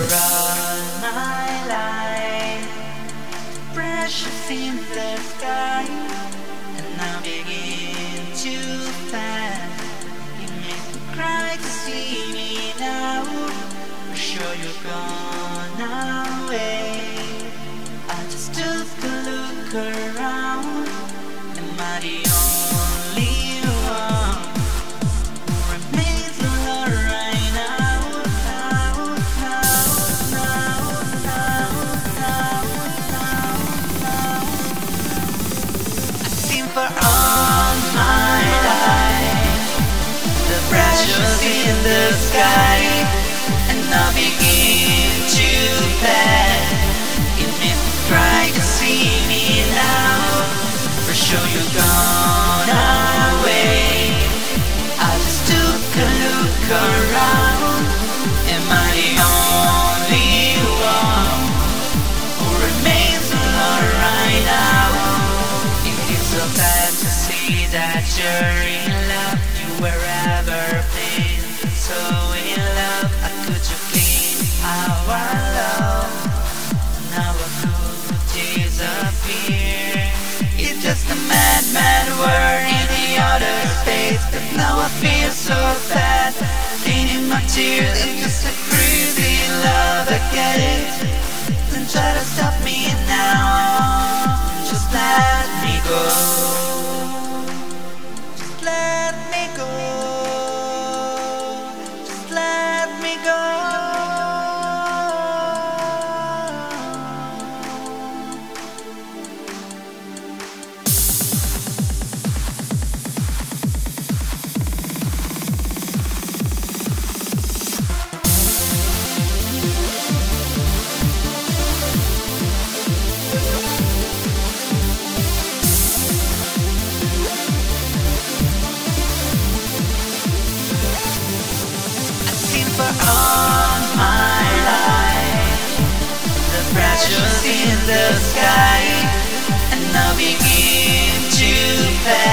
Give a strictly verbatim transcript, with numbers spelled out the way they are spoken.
You're on my line, precious in the sky, and I begin to fan. You make me cry to see me now. I'm sure you're gone away. I just took a look around. Am I the only one who remains alone right now? Now, now, now, now, now, now, now. I sing for all my life, the precious in the sky, and I begin to pass. It makes me cry to see me now. For sure you're gone away. I just took a look around. Am I the only one who remains alone right now? It feels so bad to see that you're in love. You were ever been so in love. How could you clean our love? Now I could disappear. It's just a mad, mad world in the outer space. But now I feel so sad, cleaning my tears. It's just a crazy love, I get it. Don't try to stop me now. Just let me go. Just let me go. Just let me go. On my life, the pressure's in the sky, and I begin to fade.